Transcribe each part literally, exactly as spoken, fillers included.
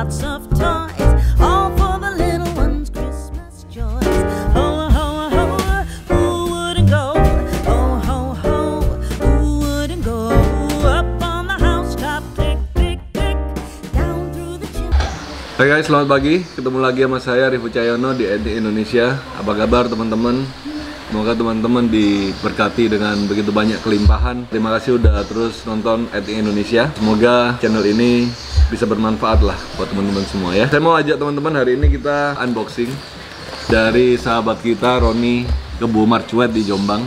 lots of toys, all for the little ones' Christmas joys. Ho, ho, ho, who wouldn't go? Ho, ho, ho, who wouldn't go? Up on the housetop, click, click, click, down through the chimney. Hai guys, selamat pagi. Ketemu lagi sama saya, Rivo Cahyono di Ethnic Indonesia. Apa kabar teman-teman? Semoga teman-teman diberkati dengan begitu banyak kelimpahan. Terima kasih udah terus nonton Ethnic Indonesia. Semoga channel ini bisa bermanfaat lah buat teman-teman semua ya. Saya mau ajak teman-teman, hari ini kita unboxing dari sahabat kita Roni Kebo Marcuet di Jombang.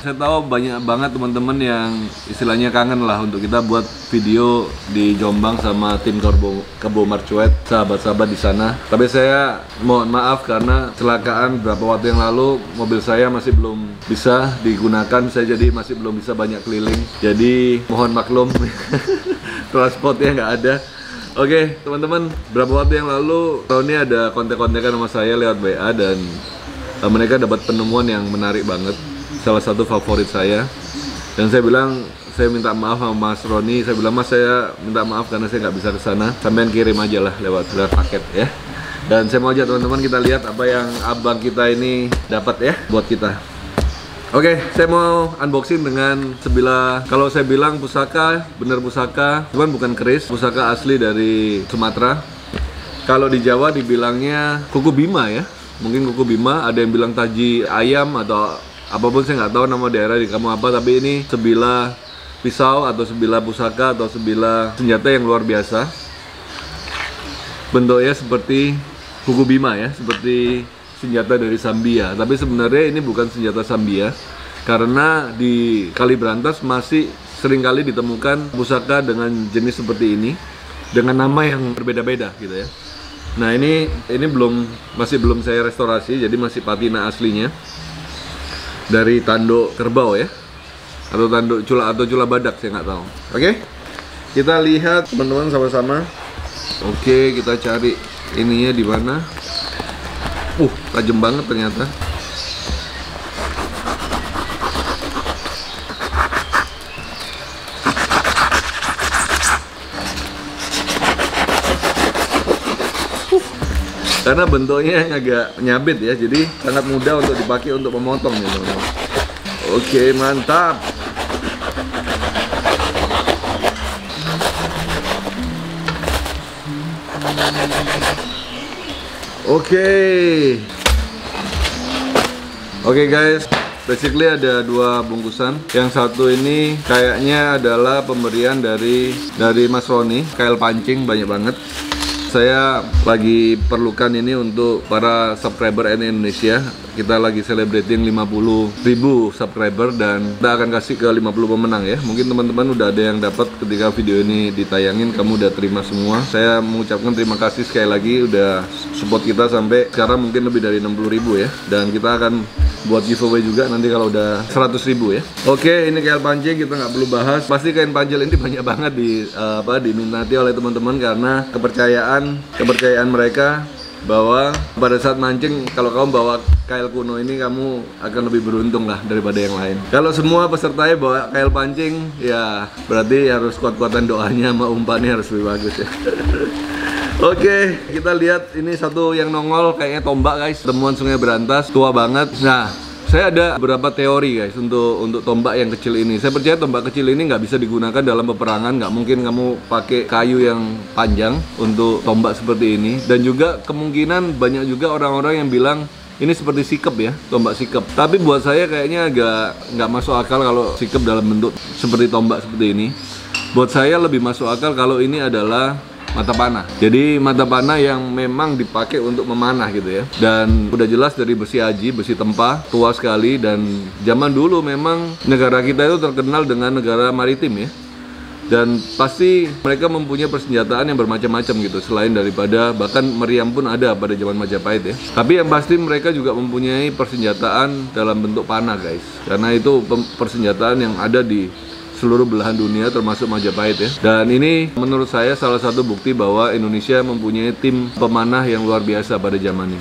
Saya tahu banyak banget teman-teman yang istilahnya kangen lah untuk kita buat video di Jombang sama tim Korbo Kebo Marcuet, sahabat-sahabat di sana. Tapi saya mohon maaf karena kecelakaan beberapa waktu yang lalu, mobil saya masih belum bisa digunakan, saya jadi masih belum bisa banyak keliling. Jadi mohon maklum transportnya nggak ada. Oke okay, teman-teman, beberapa waktu yang lalu Roni ada kontak-kontakan sama saya lewat W A dan uh, mereka dapat penemuan yang menarik banget, salah satu favorit saya. Dan saya bilang, saya minta maaf sama Mas Roni, saya bilang, Mas saya minta maaf karena saya nggak bisa ke sana, sampean kirim aja lah lewat lewat paket ya. Dan saya mau ajak teman-teman kita lihat apa yang abang kita ini dapat ya buat kita. Oke, okay, saya mau unboxing dengan sebilah, kalau saya bilang pusaka, bener pusaka, cuman bukan keris, pusaka asli dari Sumatera. Kalau di Jawa dibilangnya kuku bima ya, mungkin kuku bima, ada yang bilang taji ayam atau apapun, saya nggak tahu nama daerah di kamu apa, tapi ini sebilah pisau atau sebilah pusaka atau sebilah senjata yang luar biasa. Bentuknya seperti kuku bima ya, seperti senjata dari Sambia, tapi sebenarnya ini bukan senjata Sambia karena di Kali Brantas masih seringkali ditemukan pusaka dengan jenis seperti ini dengan nama yang berbeda-beda gitu ya. Nah ini ini belum masih belum saya restorasi, jadi masih patina aslinya dari tanduk kerbau ya, atau tanduk cula atau cula badak, saya nggak tahu. Oke okay? Kita lihat teman-teman sama-sama. Oke okay, kita cari ininya di mana. Uh, tajam banget ternyata. Uh. Karena bentuknya yang agak nyabit ya, jadi sangat mudah untuk dipakai untuk memotong ya teman-teman. Oke, mantap. Oke okay. Oke okay guys, basically ada dua bungkusan. Yang satu ini kayaknya adalah pemberian dari dari Mas Roni, kail pancing banyak banget. Saya lagi perlukan ini untuk para subscriber N Indonesia. Kita lagi celebrating lima puluh ribu subscriber dan kita akan kasih ke lima puluh pemenang ya. Mungkin teman-teman udah ada yang dapat ketika video ini ditayangin, kamu udah terima semua. Saya mengucapkan terima kasih sekali lagi udah support kita sampai sekarang mungkin lebih dari enam puluh ribu ya. Dan kita akan buat giveaway juga nanti kalau udah seratus ribu ya. Oke, ini kail pancing kita nggak perlu bahas. Pasti kain pancil ini banyak banget di uh, apa diminati oleh teman-teman karena kepercayaan kepercayaan mereka bahwa pada saat mancing kalau kamu bawa kail kuno ini kamu akan lebih beruntung lah daripada yang lain. Kalau semua pesertanya bawa kail pancing ya berarti harus kuat-kuatan doanya sama umpannya harus lebih bagus ya. Oke, okay, kita lihat ini satu yang nongol kayaknya tombak guys, temuan Sungai Brantas, tua banget. Nah, saya ada beberapa teori guys untuk untuk tombak yang kecil ini. Saya percaya tombak kecil ini nggak bisa digunakan dalam peperangan, nggak mungkin kamu pakai kayu yang panjang untuk tombak seperti ini. Dan juga kemungkinan banyak juga orang-orang yang bilang ini seperti sikap ya, tombak sikap. Tapi buat saya kayaknya agak nggak masuk akal kalau sikap dalam bentuk seperti tombak seperti ini. Buat saya lebih masuk akal kalau ini adalah mata panah. Jadi mata panah yang memang dipakai untuk memanah gitu ya. Dan udah jelas dari besi aji, besi tempa, tua sekali. Dan zaman dulu memang negara kita itu terkenal dengan negara maritim ya. Dan pasti mereka mempunyai persenjataan yang bermacam-macam gitu, selain daripada, bahkan meriam pun ada pada zaman Majapahit ya. Tapi yang pasti mereka juga mempunyai persenjataan dalam bentuk panah guys, karena itu persenjataan yang ada di seluruh belahan dunia termasuk Majapahit ya. Dan ini menurut saya salah satu bukti bahwa Indonesia mempunyai tim pemanah yang luar biasa pada zamannya.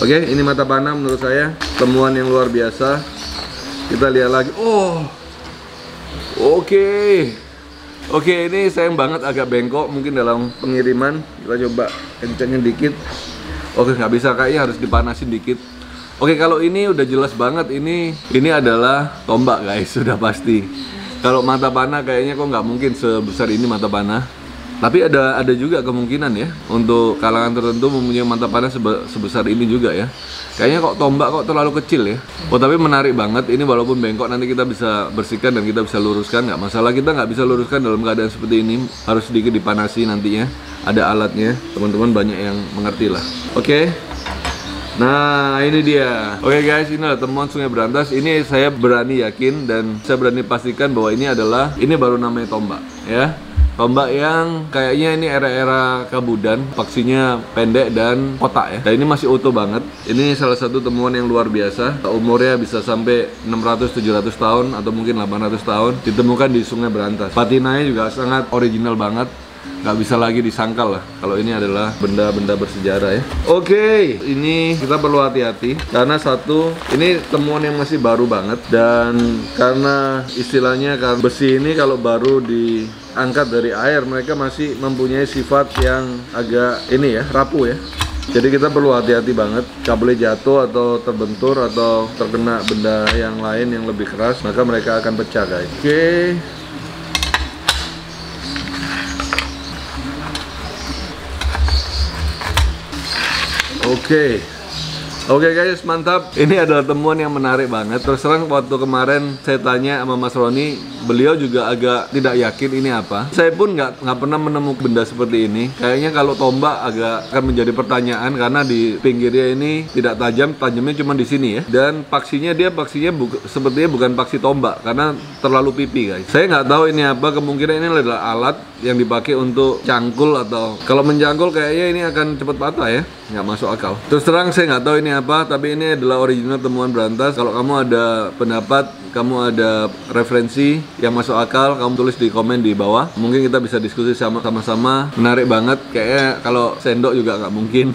Oke, ini mata panah menurut saya temuan yang luar biasa. Kita lihat lagi. Oh, oke okay. Oke, ini sayang banget agak bengkok mungkin dalam pengiriman. Kita coba kencengin dikit. Oke, nggak bisa, kayaknya harus dipanasin dikit. Oke, kalau ini udah jelas banget, ini ini adalah tombak guys, sudah pasti. Kalau mata panah kayaknya kok nggak mungkin sebesar ini mata panah. Tapi ada ada juga kemungkinan ya untuk kalangan tertentu mempunyai mata panah sebe sebesar ini juga ya. Kayaknya kok tombak kok terlalu kecil ya. Oh, tapi menarik banget ini, walaupun bengkok nanti kita bisa bersihkan dan kita bisa luruskan, nggak masalah. Kita nggak bisa luruskan dalam keadaan seperti ini, harus sedikit dipanasi nantinya. Ada alatnya, teman-teman banyak yang mengerti lah. Oke. Nah, ini dia. Oke guys, ini adalah temuan Sungai Brantas. Ini saya berani yakin dan saya berani pastikan bahwa ini adalah, ini baru namanya tombak ya. Tombak yang kayaknya ini era-era Kabudan, paksinya pendek dan kotak ya. Dan ini masih utuh banget. Ini salah satu temuan yang luar biasa. Umurnya bisa sampai enam ratus sampai tujuh ratus tahun atau mungkin delapan ratus tahun. Ditemukan di Sungai Brantas. Patinanya juga sangat original banget. Nggak bisa lagi disangkal lah kalau ini adalah benda-benda bersejarah ya. Oke, ini kita perlu hati-hati karena satu, ini temuan yang masih baru banget, dan karena istilahnya kan besi ini kalau baru diangkat dari air mereka masih mempunyai sifat yang agak ini ya, rapuh ya. Jadi kita perlu hati-hati banget, kabelnya jatuh atau terbentur atau terkena benda yang lain yang lebih keras, maka mereka akan pecah guys. Oke. Oke, oke guys, mantap. Ini adalah temuan yang menarik banget. Terus terang waktu kemarin saya tanya sama Mas Roni, beliau juga agak tidak yakin ini apa. Saya pun nggak nggak pernah menemukan benda seperti ini. Kayaknya kalau tombak agak akan menjadi pertanyaan karena di pinggirnya ini tidak tajam, tajamnya cuma di sini ya. Dan paksinya dia paksinya bu, sepertinya bukan paksi tombak karena terlalu pipi guys. Saya nggak tahu ini apa. Kemungkinan ini adalah alat yang dipakai untuk cangkul, atau kalau mencangkul kayaknya ini akan cepat patah ya. Nggak masuk akal. Terus terang saya nggak tahu ini apa, tapi ini adalah original temuan Brantas. Kalau kamu ada pendapat, kamu ada referensi yang masuk akal, kamu tulis di komen di bawah. Mungkin kita bisa diskusi sama-sama. Menarik banget. Kayaknya kalau sendok juga nggak mungkin.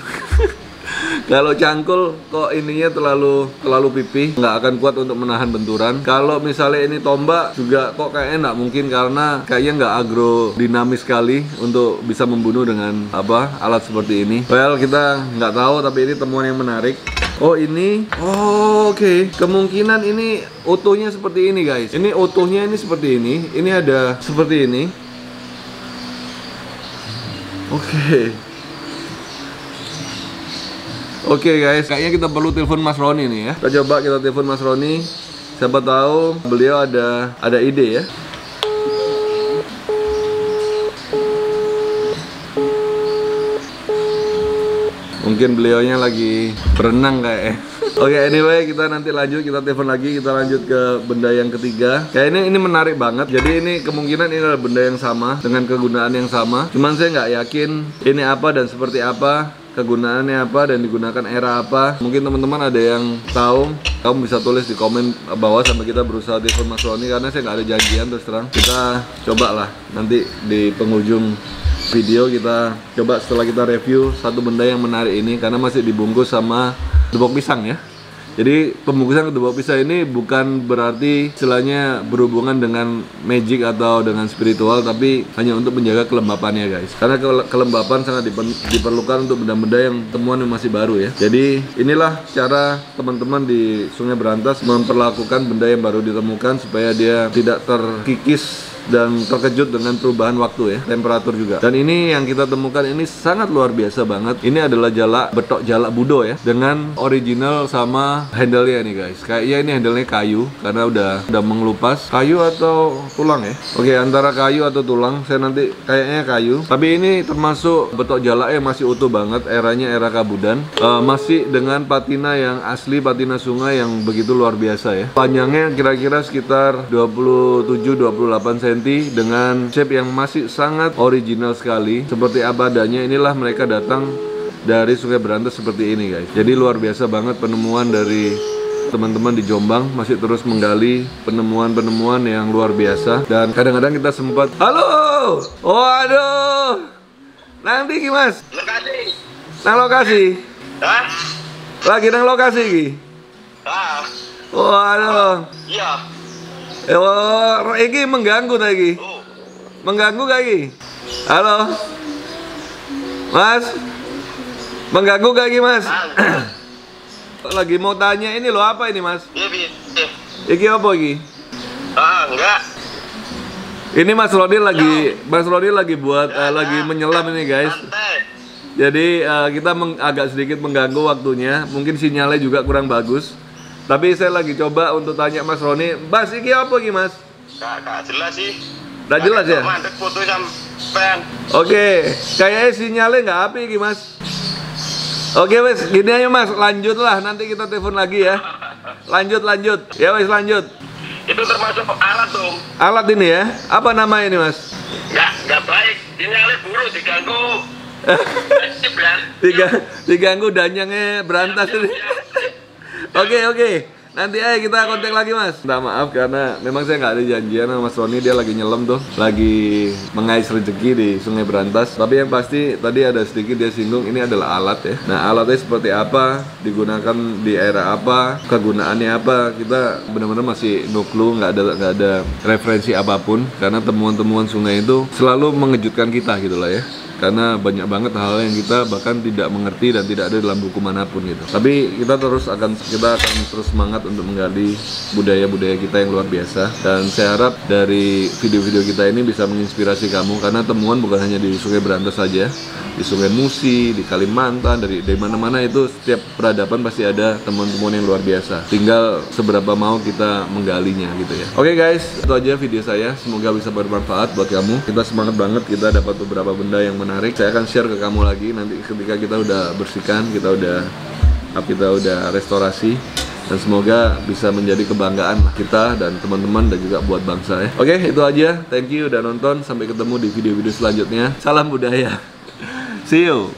Kalau cangkul kok ininya terlalu terlalu pipih, nggak akan kuat untuk menahan benturan. Kalau misalnya ini tombak juga kok kayaknya nggak mungkin karena kayaknya nggak agrodinamis sekali untuk bisa membunuh dengan apa alat seperti ini. Well, kita nggak tahu, tapi ini temuan yang menarik. Oh ini, oh, oke, okay. Kemungkinan ini utuhnya seperti ini guys. Ini utuhnya ini seperti ini. Ini ada seperti ini. Oke. Okay. Oke okay guys, kayaknya kita perlu telepon Mas Roni nih ya. Kita coba kita telepon Mas Roni. Siapa tahu beliau ada ada ide ya. Mungkin beliaunya lagi berenang kayaknya. Oke okay, anyway, kita nanti lanjut, kita telepon lagi, kita lanjut ke benda yang ketiga. Kayaknya ini menarik banget. Jadi ini kemungkinan ini adalah benda yang sama dengan kegunaan yang sama. Cuman saya nggak yakin ini apa dan seperti apa, kegunaannya apa dan digunakan era apa. Mungkin teman-teman ada yang tahu, kamu bisa tulis di komen bawah sampai kita berusaha telepon Mas Roni karena saya nggak ada janjian terus terang. Kita cobalah nanti di penghujung video kita coba setelah kita review satu benda yang menarik ini karena masih dibungkus sama tepung pisang ya. Jadi pembungkusan kedua pisang ini bukan berarti istilahnya berhubungan dengan magic atau dengan spiritual, tapi hanya untuk menjaga kelembapannya guys. Karena kelembapan sangat diperlukan untuk benda-benda yang temuan yang masih baru ya. Jadi inilah cara teman-teman di Sungai Brantas memperlakukan benda yang baru ditemukan supaya dia tidak terkikis dan terkejut dengan perubahan waktu ya, temperatur juga. Dan ini yang kita temukan ini sangat luar biasa banget. Ini adalah jalak betok, jalak budo ya, dengan original sama handle-nya nih guys. Kayaknya ini handle-nya kayu karena udah udah mengelupas. Kayu atau tulang ya? Oke, antara kayu atau tulang. Saya nanti kayaknya kayu. Tapi ini termasuk betok jalaknya masih utuh banget, eranya era Kabudan. E, masih dengan patina yang asli, patina sungai yang begitu luar biasa ya. Panjangnya kira-kira sekitar dua puluh tujuh sampai dua puluh delapan sentimeter dengan shape yang masih sangat original sekali. Seperti apa adanya, inilah mereka datang dari Sungai Brantas seperti ini guys. Jadi luar biasa banget penemuan dari teman-teman di Jombang, masih terus menggali penemuan-penemuan yang luar biasa. Dan kadang-kadang kita sempat, halo, waduh, nang di mas, lokasi, nang lokasi, hah? Lagi nang lokasi ki, ah, waduh, iya. Eh, ini mengganggu tadi. Oh. mengganggu lagi? Halo, Mas, mengganggu lagi, Mas? Lagi mau tanya ini loh, apa ini, Mas? Iki apa iki? Ah, enggak. Ini Mas Roni lagi, Mas Roni lagi buat, uh, lagi menyelam ini, guys. Jadi uh, kita meng, agak sedikit mengganggu waktunya, mungkin sinyalnya juga kurang bagus. Tapi saya lagi coba untuk tanya Mas Roni, Bas, iki apa iki, Mas? Gak, gak jelas sih. Gak jelas ya? Foto sampean. Oke, kayaknya sinyalnya nggak api iki, Mas. Oke wes, gini aja Mas, lanjutlah, nanti kita telepon lagi ya. Lanjut, lanjut. Ya wes, lanjut. Itu termasuk alat dong. Alat ini ya? Apa namanya ini, Mas? Nggak, nggak baik. Sinyalnya buruk, diganggu. Tiga, diganggu danyangnya Brantas ini. Oke, oke. Nanti aja kita kontak lagi, Mas. Minta maaf karena memang saya nggak ada janjian sama Mas Roni, dia lagi nyelam tuh, lagi mengais rezeki di Sungai Brantas. Tapi yang pasti tadi ada sedikit dia singgung, ini adalah alat ya. Nah, alatnya seperti apa, digunakan di era apa, kegunaannya apa, kita benar-benar masih no clue, nggak ada nggak ada referensi apapun. Karena temuan-temuan sungai itu selalu mengejutkan kita gitulah ya. Karena banyak banget hal yang kita bahkan tidak mengerti dan tidak ada dalam buku manapun gitu. Tapi kita terus akan kita akan terus semangat untuk menggali budaya-budaya kita yang luar biasa. Dan saya harap dari video-video kita ini bisa menginspirasi kamu, karena temuan bukan hanya di Sungai Brantas saja, di Sungai Musi, di Kalimantan, dari dari mana-mana itu setiap peradaban pasti ada temuan-temuan yang luar biasa. Tinggal seberapa mau kita menggalinya gitu ya. Oke guys, itu aja video saya. Semoga bisa bermanfaat buat kamu. Kita semangat banget, kita dapat beberapa benda yang menarik. Saya akan share ke kamu lagi nanti ketika kita udah bersihkan, kita udah kita udah restorasi, dan semoga bisa menjadi kebanggaan kita dan teman-teman dan juga buat bangsa ya. Oke, itu aja. Thank you udah nonton. Sampai ketemu di video-video selanjutnya. Salam budaya. See you.